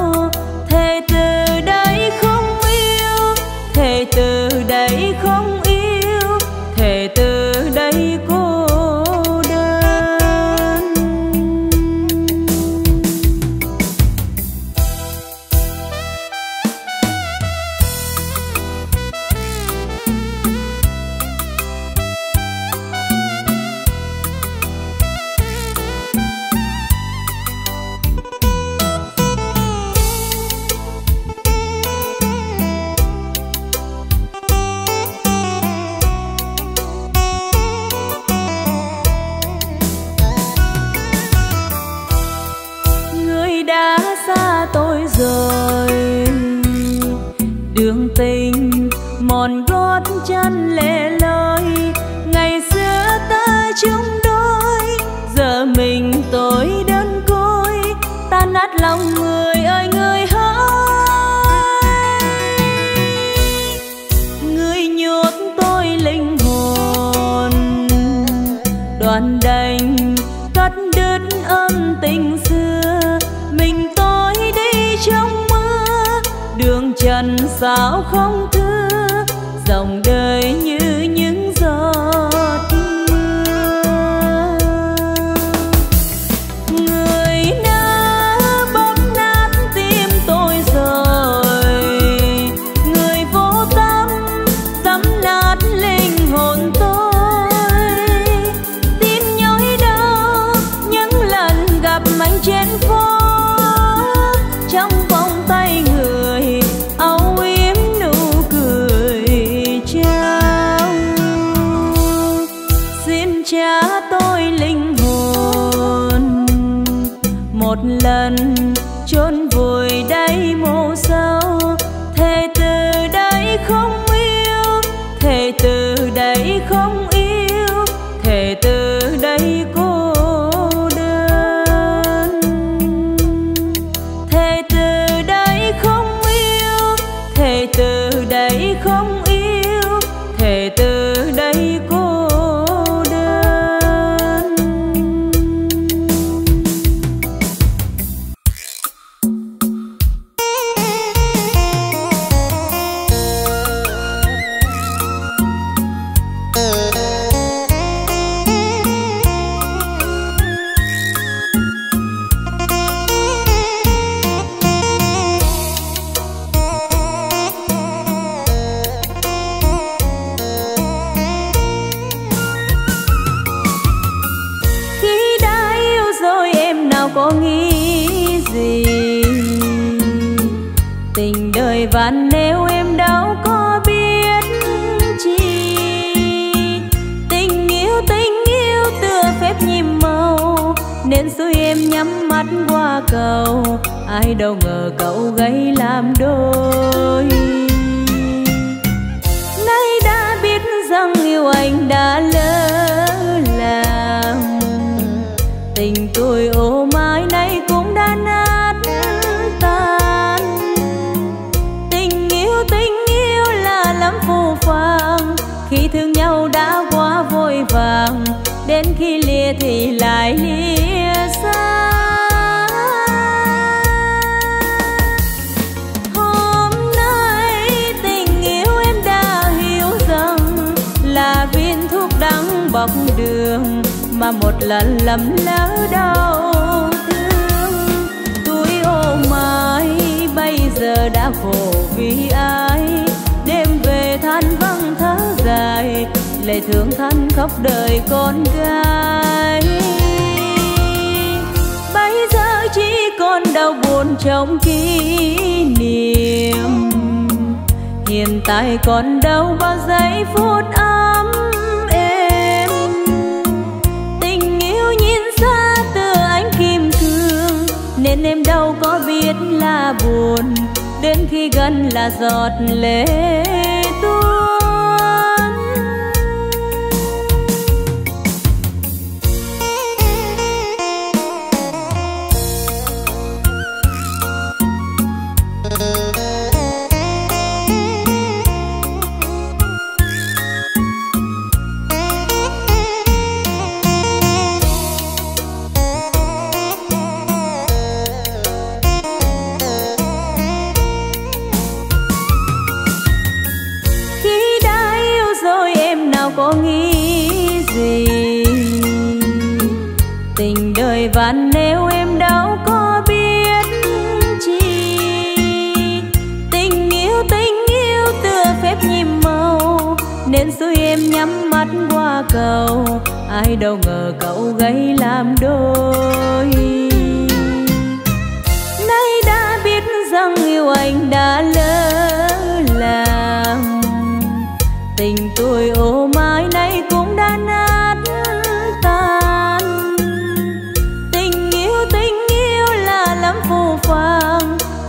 Thề từ đây không yêu, thề từ đây không yêu, thề từ đây cô đơn. Đã xa tôi rồi, đường tình mòn gót chân lẻ loi. Ngày xưa ta chung đôi, giờ mình tôi đơn côi. Ta nát lòng người ơi người hỡi, người nhuốc tôi linh hồn, đoạn đành cắt đứt ân tình xưa. Mình tôi đi trong mưa, đường trần sao không thưa. Dòng đời như những giọt mưa, người đã bóp nát tim tôi rồi. Người vô tâm tắm nát linh hồn tôi. Tim nhói nhớ tôi linh hồn một lần chôn vùi đáy mộ sâu, thề từ đây không yêu, thề từ đây không yêu, thề từ đây cô đơn, thề từ đây không yêu, thề từ đây không yêu, thề từ đây cô. Và nếu em đâu có biết chi, tình yêu tựa phép nhiệm màu nên xui em nhắm mắt qua cầu, ai đâu ngờ cậu gây làm đôi. Nay đã biết rằng yêu anh đã lỡ làm, tình tôi ô mãi nay cũng đã nát tan. Tình yêu là lắm phù phàng, khi thương nhau đã quá vội vàng, đến khi lìa thì lại lìa xa. Hôm nay tình yêu em đã hiểu rằng là viên thuốc đắng bọc đường, mà một lần lầm lỡ đau thương. Túi ô mai bây giờ đã khổ vì ai, đêm về than vắng thở dài, lệ thương than khóc đời con gái. Bây giờ chỉ còn đau buồn trong kỷ niệm, hiện tại còn đâu bao giây phút ấm êm. Tình yêu nhìn xa từ ánh kim cương, nên em đâu có biết là buồn, đến khi gần là giọt lệ tuôn. Và nếu em đâu có biết chi, tình yêu tựa phép nhiệm màu nên xui em nhắm mắt qua cầu, ai đâu ngờ cậu gây làm đôi. Nay đã biết rằng yêu anh đã lỡ làm, tình tôi ô mãi nay cũng đã nát tan.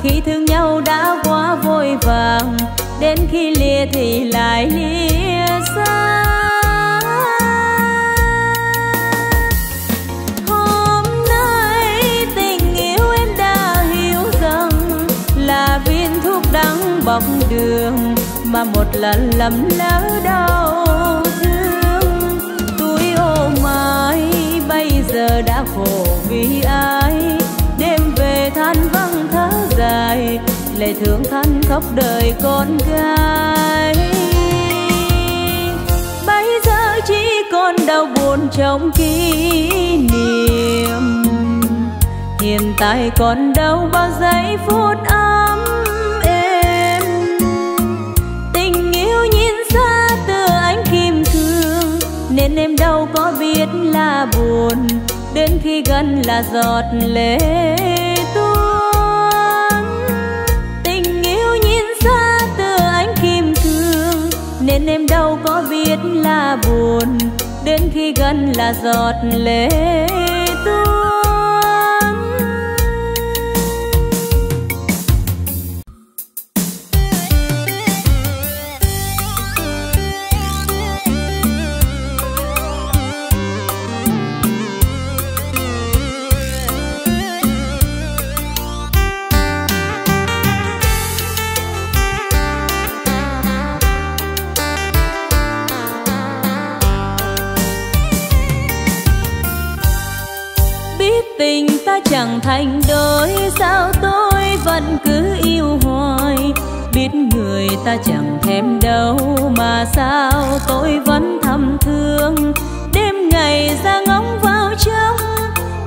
Khi thương nhau đã quá vội vàng, đến khi lìa thì lại lìa xa. Hôm nay tình yêu em đã hiểu rằng là viên thuốc đắng bọc đường, mà một lần lầm lỡ đau thương. Túi ô mai bây giờ đã khổ vì ai, than vắng thở dài, lệ thương than khóc đời con gái. Bây giờ chỉ còn đau buồn trong kỷ niệm, hiện tại còn đâu bao giây phút ấm êm. Tình yêu nhìn xa từ ánh kim cương, nên em đâu có biết là buồn, đến khi gần là giọt lệ. Nên em đâu có biết là buồn, đến khi gần là giọt lệ tuôn. Tình ta chẳng thành đôi, sao tôi vẫn cứ yêu hoài. Biết người ta chẳng thèm đâu, mà sao tôi vẫn thầm thương. Đêm ngày ra ngóng vào trong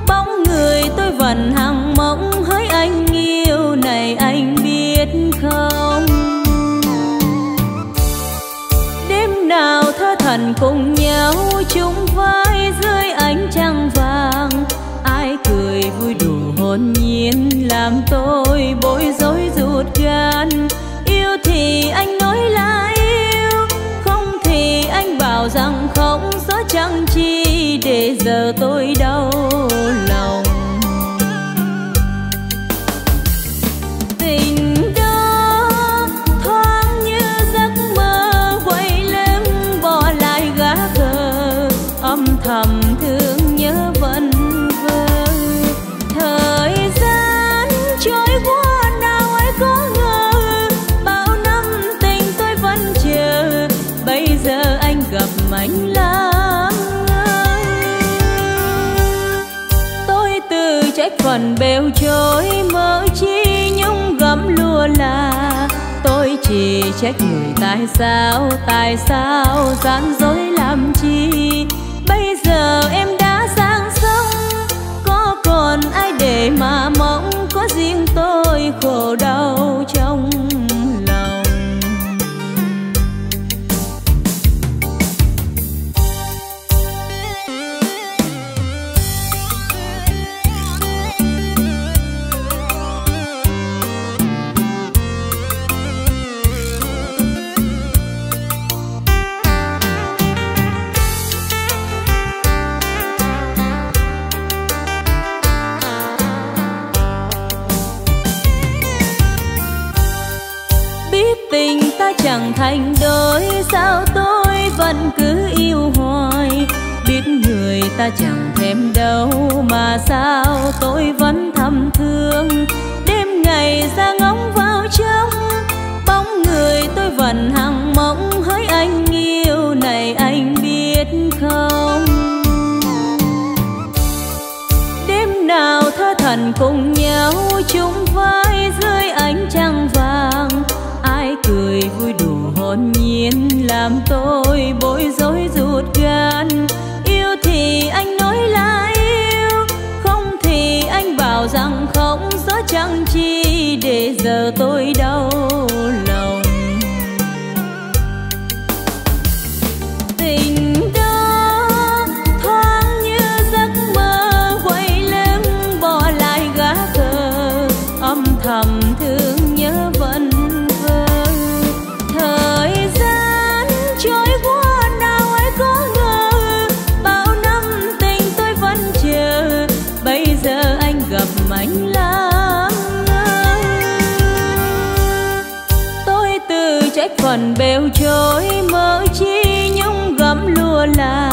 bóng người, tôi vẫn hằng mộng hỡi anh yêu này, anh biết không. Đêm nào thơ thần cùng nhau, chung vai dưới ánh trăng vàng, cười vui đủ hồn nhiên làm tôi bối rối ruột gan. Yêu thì anh nói là yêu, không thì anh bảo rằng không, gió chẳng chi để giờ tôi đau lòng. Tình đó thoáng như giấc mơ, quay lưng bỏ lại gã khờ âm thầm thương nhớ vẫn. Anh lắm tôi từ trách phần bèo trôi, mơ chi nhung gấm lùa là tôi chỉ trách người. Tại sao gian dối làm chi, bây giờ em đã sang sông, có còn ai để mà mong, có riêng tôi khổ đau trong chẳng thành đôi, sao tôi vẫn cứ yêu hoài. Biết người ta chẳng thèm đâu, mà sao tôi vẫn thầm thương. Đêm ngày ra ngóng vào trong bóng người, tôi vẫn hằng mộng hỡi anh yêu này, anh biết không. Đêm nào thơ thần cùng nhau, chung vai dưới ánh trăng vàng, cười vui đủ hồn nhiên làm tôi bối rối ruột gan. Yêu thì anh nói là yêu, không thì anh bảo rằng không, gió chẳng chi để giờ tôi đau lòng. Tình đó thoáng như giấc mơ, quay lưng bỏ lại gã khờ âm thầm thương nhớ vẫn. Anh lắm tôi từ trách phần bèo trôi, mơ chi nhung gấm lùa là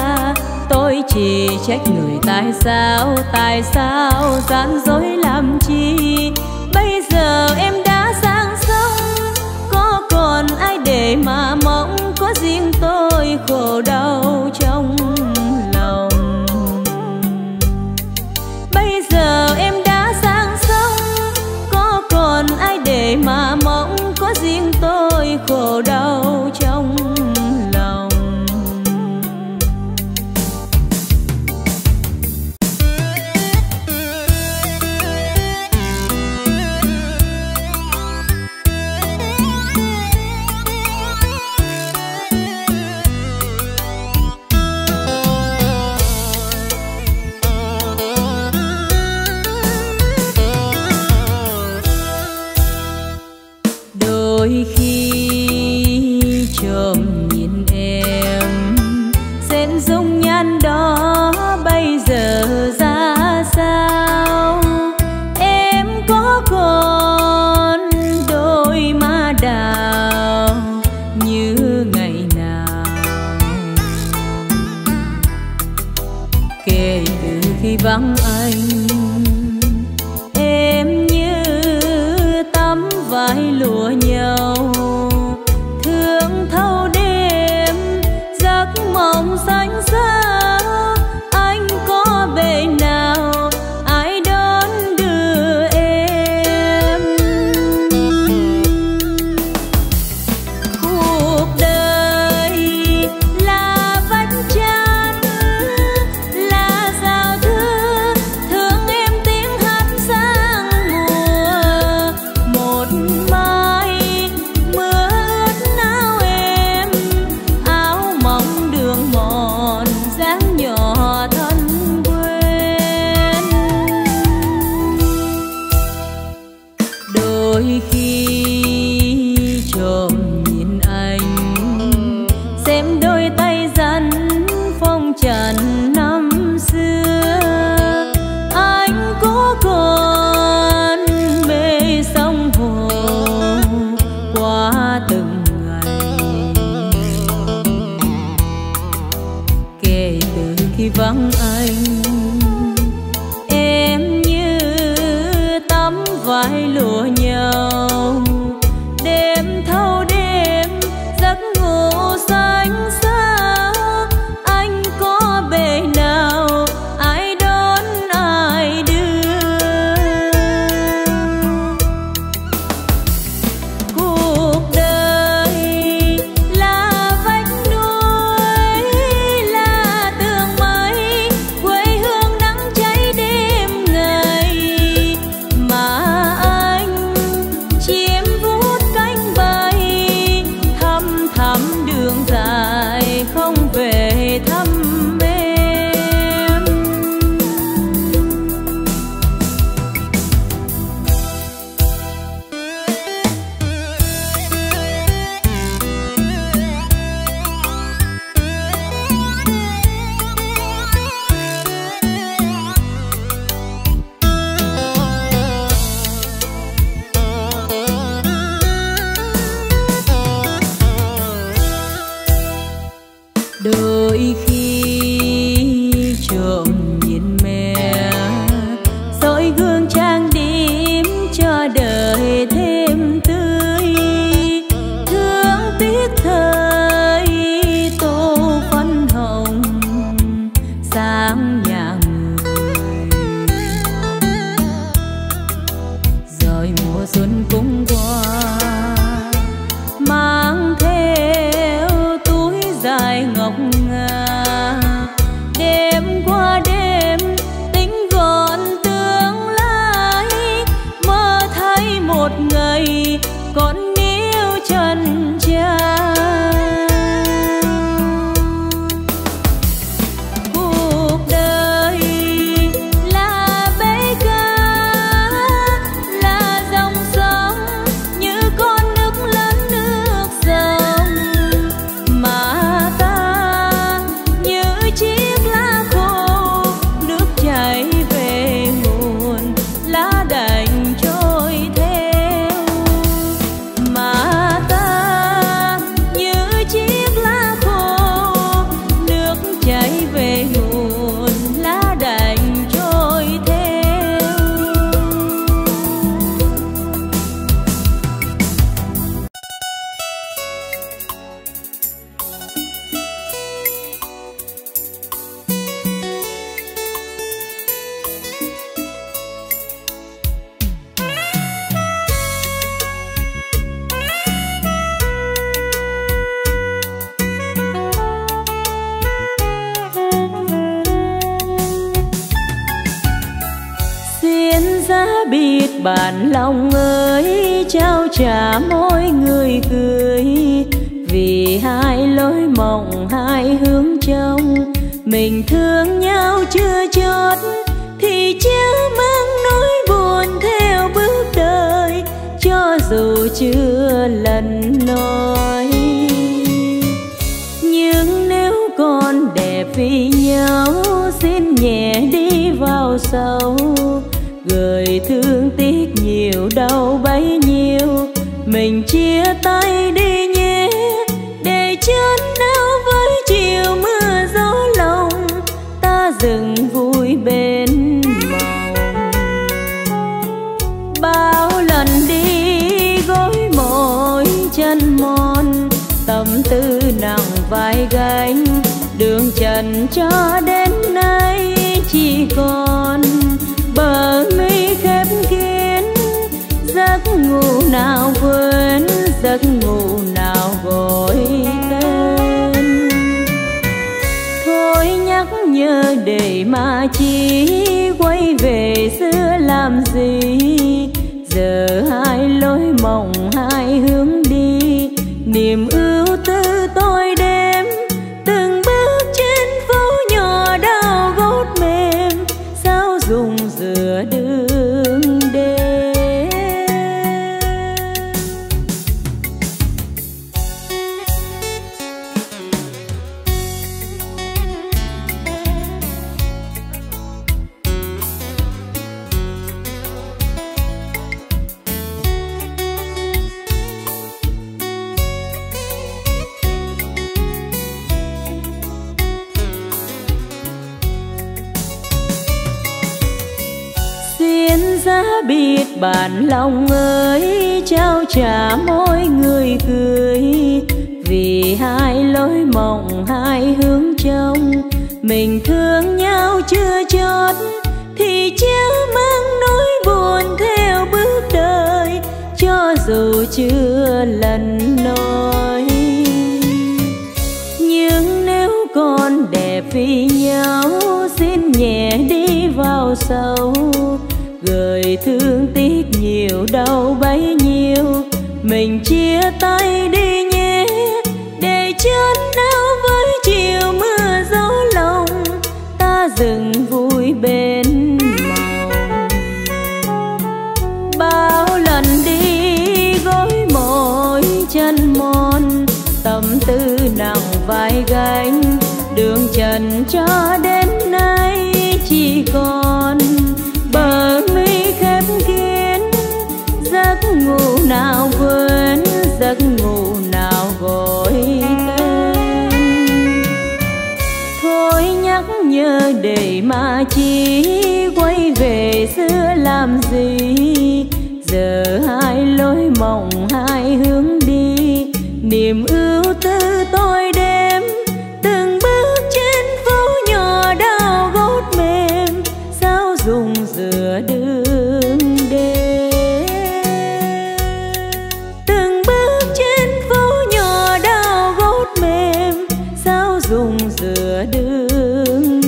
tôi chỉ trách người. Tại sao gian dối làm chi, bây giờ em đã sang sông, có còn ai để mà mong, có riêng tôi khổ đau trong lòng. Bây giờ em còn ai để mà mong, có riêng tôi khổ đau trong lòng. kể từ khi vắng anh, em như tắm vải lụa nhau, thương thâu đêm giấc mộng xanh xa. Anh có về nào ai đón đưa em? Cuộc đời là vách chắn, là giao thư thương em tiếng hát sang mùa. Một mai mưa ướt áo em, áo mỏng đường mòn dáng nhỏ thân quen. Đôi khi trộm nhìn anh, xem đôi tay rắn phong trần năm xưa. Anh có còn mê sông hồ qua từng ngày. Kể từ khi vắng anh, em như tắm vải lụa nhau, đêm thâu đêm giấc ngủ xanh xa. Anh có về nào ai đón ai đưa? Cuộc đời là vách núi, là tường mây quê hương nắng cháy đêm ngày. Mà anh chim vút cánh bay, thăm thắm đường dài không về thăm em. Đôi khi trộm nhìn mẹ, soi gương trang điểm cho đời thêm tươi. Thương tiếc thời tô phấn hồng sáng nhà người. Rồi mùa xuân cũng qua, mang theo túi dài ngọc ngà. Đêm qua đêm tính gọn tương lai, mơ thấy một ngày còn níu chân cha. Cuộc đời là bể cá, là dòng sông như con nước lớn nước dòng. Mà ta như chiếc lá khô, nước chảy về nguồn, lá đành trôi theo. Mà ta như chiếc lá khô, nước chảy về nguồn, lá đành trôi theo. Xiên giá bịt bản lòng ơi, trao trả mỗi người cười. Vì hai lối mộng hai hướng trong, mình thương nhau chưa chót thì chưa mang nỗi buồn theo bước đời. Cho dù chưa lần nói, nhưng nếu còn đẹp vì nhau, xin nhẹ đi vào sâu. Người thương tiếc nhiều đau bấy nhiêu, mình chia tay đi nhé, để chớn nao với chiều mưa gió lòng. Ta rừng vui bên mộng. Bao lần đi gối mỏi chân mòn, tâm tư nặng vai gánh, đường trần cho đến nay chỉ còn bờ mi khép kín. Giấc ngủ nào quên, giấc ngủ nào gọi tên. Thôi nhắc nhớ để mà chi, quay về xưa làm gì? Giờ hai lối mộng hai hướng đi, niềm ưu tư tôi đêm từng bước trên phố nhỏ đau gót mềm, sao dùng giữa đường đêm. Biết bạn lòng ơi, trao trả mỗi người cười, vì hai lối mộng hai hướng trong, mình thương nhau chưa chót thì chưa mang nỗi buồn theo bước đời, cho dù chưa lần nói. Nhưng nếu còn đẹp vì nhau, xin nhẹ đi vào sâu, người thương tiếc nhiều đau bấy nhiêu, mình chia tay đi nhé, để chớt đau với chiều mưa gió lòng, ta dừng vui bên mộng. Bao lần đi gối mỏi chân mòn, tâm tư nặng vai gánh, đường trần cho đến nay chỉ còn bờ mi khép kín. Giấc ngủ nào quên, giấc ngủ nào gọi tên. Thôi nhắc nhớ để mà chi, quay về xưa làm gì? Giờ hai lối mộng hai hướng đi, niềm ưu tư tôi đêm từng bước trên phố nhỏ đau gót mềm, sao dùng giữa đường đêm. Từng bước trên phố nhỏ đau gót mềm, sao dùng giữa đường